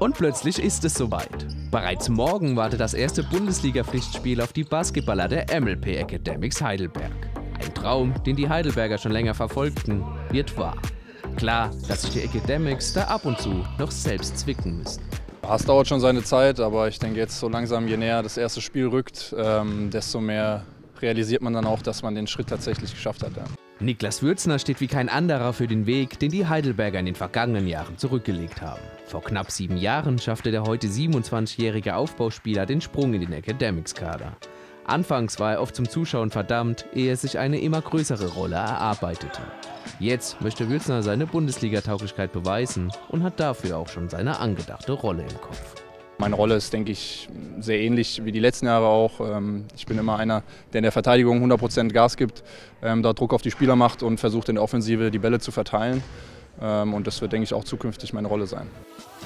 Und plötzlich ist es soweit. Bereits morgen wartet das erste Bundesliga-Pflichtspiel auf die Basketballer der MLP Academics Heidelberg. Ein Traum, den die Heidelberger schon länger verfolgten, wird wahr. Klar, dass sich die Academics da ab und zu noch selbst zwicken müssen. Es dauert schon seine Zeit, aber ich denke jetzt so langsam, je näher das erste Spiel rückt, desto mehr realisiert man dann auch, dass man den Schritt tatsächlich geschafft hat. Ja. Niklas Würzner steht wie kein anderer für den Weg, den die Heidelberger in den vergangenen Jahren zurückgelegt haben. Vor knapp 7 Jahren schaffte der heute 27-jährige Aufbauspieler den Sprung in den Academics-Kader. Anfangs war er oft zum Zuschauen verdammt, ehe er sich eine immer größere Rolle erarbeitete. Jetzt möchte Würzner seine Bundesliga-Tauglichkeit beweisen und hat dafür auch schon seine angedachte Rolle im Kopf. Meine Rolle ist, denke ich, sehr ähnlich wie die letzten Jahre auch. Ich bin immer einer, der in der Verteidigung 100% Gas gibt, da Druck auf die Spieler macht und versucht, in der Offensive die Bälle zu verteilen. Und das wird, denke ich, auch zukünftig meine Rolle sein.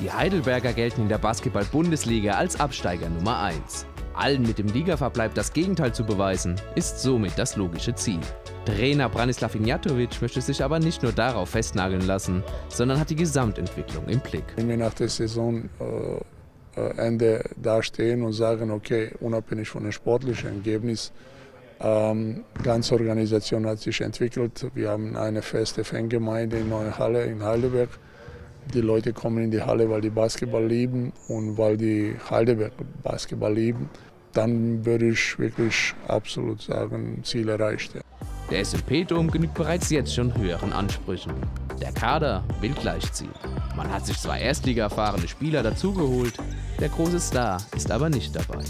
Die Heidelberger gelten in der Basketball-Bundesliga als Absteiger Nummer 1. Allen mit dem Ligaverbleib das Gegenteil zu beweisen, ist somit das logische Ziel. Trainer Branislav Ignjatovic möchte sich aber nicht nur darauf festnageln lassen, sondern hat die Gesamtentwicklung im Blick. Wenn wir nach der Saisonende dastehen und sagen, okay, unabhängig von dem sportlichen Ergebnis, die ganze Organisation hat sich entwickelt. Wir haben eine feste Fangemeinde in Neuhalle in Heidelberg. Die Leute kommen in die Halle, weil die Basketball lieben und weil die Heidelberg Basketball lieben. Dann würde ich wirklich absolut sagen, Ziel erreicht. Der SMP-Dom genügt bereits jetzt schon höheren Ansprüchen. Der Kader will gleichziehen. Man hat sich zwar erstliga-erfahrene Spieler dazugeholt, der große Star ist aber nicht dabei.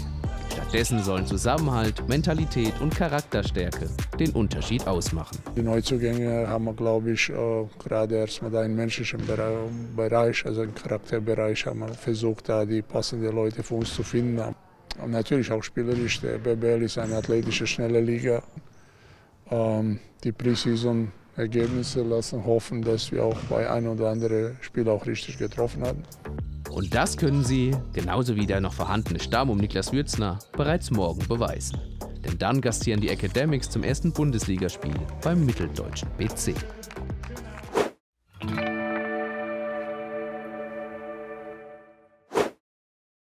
Stattdessen sollen Zusammenhalt, Mentalität und Charakterstärke den Unterschied ausmachen. Die Neuzugänge haben wir, glaube ich, gerade erstmal da im menschlichen Bereich, also im Charakterbereich, haben wir versucht, da die passenden Leute für uns zu finden. Und natürlich auch spielerisch. Der BBL ist eine athletische, schnelle Liga. Die Preseason-Ergebnisse lassen hoffen, dass wir auch bei ein oder anderen Spiel auch richtig getroffen haben. Und das können sie, genauso wie der noch vorhandene Stamm um Niklas Würzner, bereits morgen beweisen. Denn dann gastieren die Academics zum ersten Bundesligaspiel beim Mitteldeutschen BC.